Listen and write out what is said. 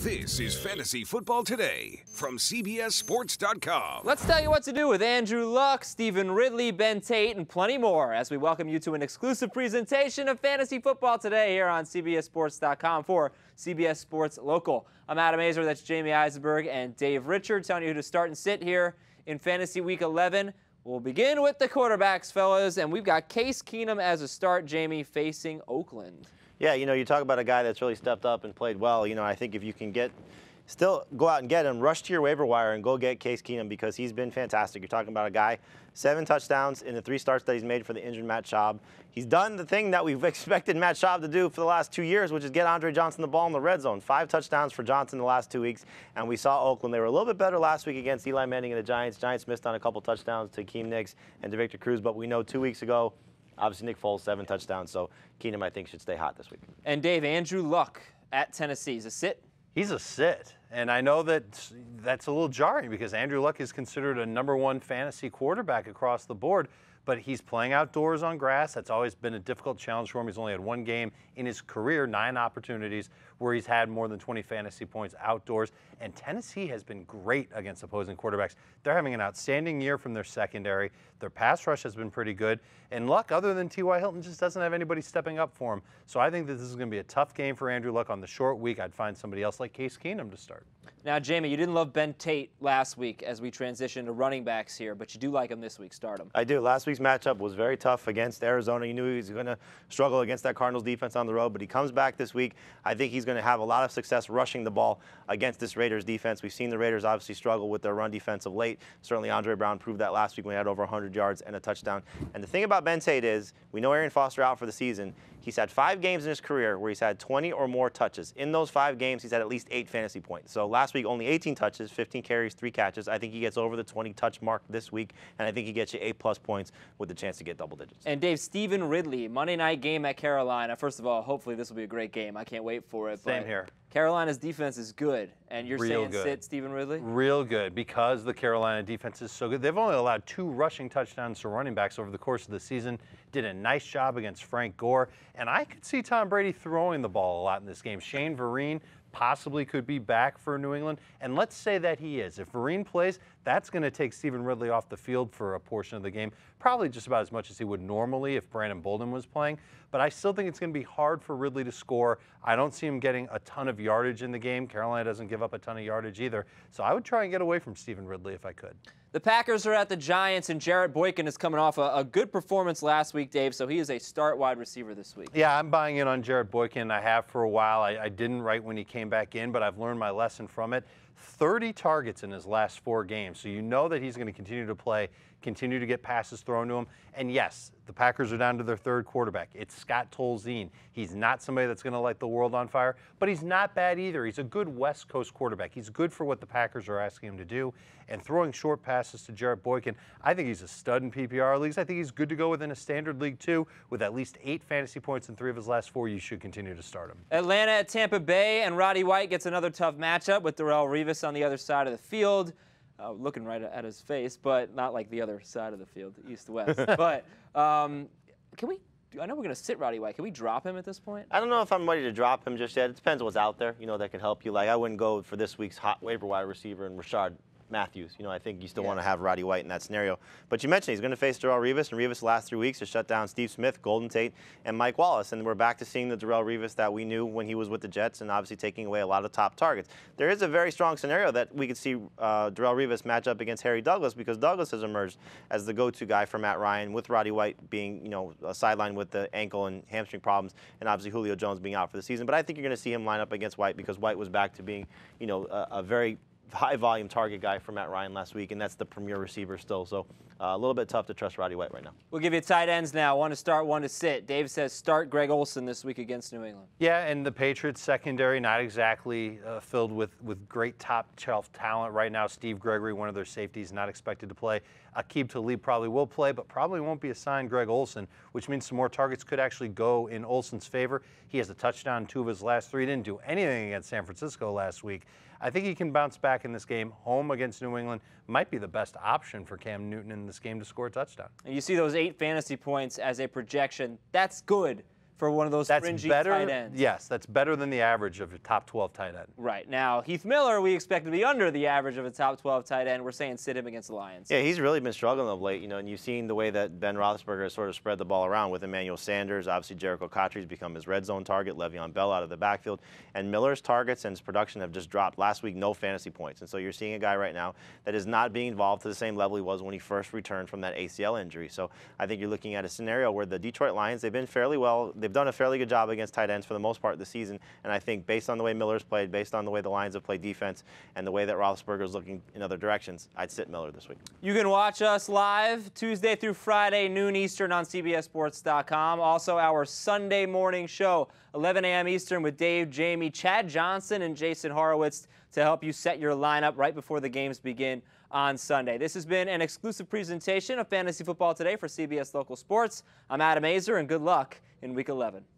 This is Fantasy Football Today from CBSSports.com. Let's tell you what to do with Andrew Luck, Stephen Ridley, Ben Tate, and plenty more as we welcome you to an exclusive presentation of Fantasy Football Today here on CBSSports.com for CBS Sports Local. I'm Adam Aizer, that's Jamie Eisenberg and Dave Richard telling you who to start and sit here in Fantasy Week 11. We'll begin with the quarterbacks, fellas, and we've got Case Keenum as a start, Jamie, facing Oakland. Yeah, you know, you talk about a guy that's really stepped up and played well. You know, I think if you can go out and get him, rush to your waiver wire and go get Case Keenum because he's been fantastic. You're talking about a guy, 7 touchdowns in the 3 starts that he's made for the injured Matt Schaub. He's done the thing that we've expected Matt Schaub to do for the last 2 years, which is get Andre Johnson the ball in the red zone. 5 touchdowns for Johnson the last 2 weeks, and we saw Oakland. They were a little bit better last week against Eli Manning and the Giants. Giants missed on a couple touchdowns to Hakeem Nicks and to Victor Cruz, but we know 2 weeks ago, obviously, Nick Foles, 7 touchdowns, so Keenum, I think, should stay hot this week. And Dave, Andrew Luck at Tennessee is a sit? He's a sit, and I know that that's a little jarring because Andrew Luck is considered a #1 fantasy quarterback across the board, but he's playing outdoors on grass. That's always been a difficult challenge for him. He's only had 1 game in his career, 9 opportunities where he's had more than 20 fantasy points outdoors, and Tennessee has been great against opposing quarterbacks. They're having an outstanding year from their secondary. Their pass rush has been pretty good, and Luck, other than T.Y. Hilton, just doesn't have anybody stepping up for him. So I think that this is going to be a tough game for Andrew Luck on the short week. I'd find somebody else like Case Keenum to start. Now, Jamie, you didn't love Ben Tate last week as we transitioned to running backs here, but you do like him this week. Start him. I do. Last week's matchup was very tough against Arizona. You knew he was going to struggle against that Cardinals defense on the road, but he comes back this week. I think he's going to have a lot of success rushing the ball against this Raiders defense. We've seen the Raiders obviously struggle with their run defense of late. Certainly Andre Brown proved that last week when he had over 100 yards and a touchdown. And the thing about Ben Tate is we know Aaron Foster out for the season. He's had 5 games in his career where he's had 20 or more touches. In those 5 games, he's had at least 8 fantasy points. So last week, only 18 touches, 15 carries, 3 catches. I think he gets over the 20-touch mark this week, and I think he gets you 8-plus points with the chance to get double digits. And Dave, Stephen Ridley, Monday night game at Carolina. First of all, hopefully this will be a great game. I can't wait for it. Same here. Carolina's defense is good, and you're saying sit Stephen Ridley? Real good, because the Carolina defense is so good. They've only allowed 2 rushing touchdowns to running backs over the course of the season. Did a nice job against Frank Gore, and I could see Tom Brady throwing the ball a lot in this game. Shane Vereen possibly could be back for New England, and let's say that he is. If Vereen plays, that's going to take Stephen Ridley off the field for a portion of the game, probably just about as much as he would normally if Brandon Bolden was playing, but I still think it's going to be hard for Ridley to score. I don't see him getting a ton of yardage in the game. Carolina doesn't give up a ton of yardage either, so I would try and get away from Stephen Ridley if I could. The Packers are at the Giants, and Jarrett Boykin is coming off a good performance last week, Dave, so he is a start wide receiver this week. Yeah, I'm buying in on Jarrett Boykin. I have for a while. I didn't right when he came back in, but I've learned my lesson from it. 30 targets in his last 4 games, so you know that he's going to continue to play, continue to get passes thrown to him. And yes, the Packers are down to their 3rd quarterback. It's Scott Tolzien. He's not somebody that's going to light the world on fire, but he's not bad either. He's a good West Coast quarterback. He's good for what the Packers are asking him to do. And throwing short passes to Jarrett Boykin, I think he's a stud in PPR leagues. I think he's good to go within a standard league, too. With at least 8 fantasy points in 3 of his last 4, you should continue to start him. Atlanta at Tampa Bay, and Roddy White gets another tough matchup with Darrell Revis on the other side of the field. Looking right at his face, but not like the other side of the field, east-west. but can we? I know we're going to sit Roddy White. Can we drop him at this point? I don't know if I'm ready to drop him just yet. It depends on what's out there. You know, that could help you. Like, I wouldn't go for this week's hot waiver wire receiver and Rashard Matthews. You know, I think you still want to have Roddy White in that scenario. But you mentioned he's going to face Darrell Revis, and Revis the last 3 weeks has shut down Steve Smith, Golden Tate, and Mike Wallace. And we're back to seeing the Darrell Revis that we knew when he was with the Jets and obviously taking away a lot of top targets. There is a very strong scenario that we could see Darrell Revis match up against Harry Douglas because Douglas has emerged as the go-to guy for Matt Ryan with Roddy White being, you know, sidelined with the ankle and hamstring problems and obviously Julio Jones being out for the season. But I think you're going to see him line up against White because White was back to being, you know, a very high-volume target guy for Matt Ryan last week, and that's the premier receiver still. So a little bit tough to trust Roddy White right now. We'll give you tight ends now. One to start, one to sit. Dave says start Greg Olsen this week against New England. Yeah, and the Patriots secondary not exactly filled with great top-shelf talent right now. Steve Gregory, one of their safeties, not expected to play. Aqib Talib probably will play, but probably won't be assigned Greg Olsen, which means some more targets could actually go in Olsen's favor. He has a touchdown in 2 of his last 3. He didn't do anything against San Francisco last week. I think he can bounce back in this game. Home against New England might be the best option for Cam Newton in this game to score a touchdown. And you see those 8 fantasy points as a projection. That's good for one of those fringy tight ends. Yes, that's better than the average of a top 12 tight end. Right. Now, Heath Miller, we expect to be under the average of a top 12 tight end. We're saying sit him against the Lions. Yeah, he's really been struggling of late, you know, and you've seen the way that Ben Roethlisberger has sort of spread the ball around with Emmanuel Sanders. Obviously, Jericho Cotchery's become his red zone target, Le'Veon Bell out of the backfield, and Miller's targets and his production have just dropped. Last week, no fantasy points, and so you're seeing a guy right now that is not being involved to the same level he was when he first returned from that ACL injury. So I think you're looking at a scenario where the Detroit Lions, they've been fairly well, they've done a fairly good job against tight ends for the most part this season, and I think based on the way Miller's played, based on the way the Lions have played defense, and the way that Roethlisberger's looking in other directions, I'd sit Miller this week. You can watch us live Tuesday through Friday, noon Eastern on CBSSports.com. Also, our Sunday morning show, 11 a.m. Eastern with Dave, Jamie, Chad Johnson, and Jason Horowitz to help you set your lineup right before the games begin on Sunday. This has been an exclusive presentation of Fantasy Football Today for CBS Local Sports. I'm Adam Aizer, and good luck in Week 11.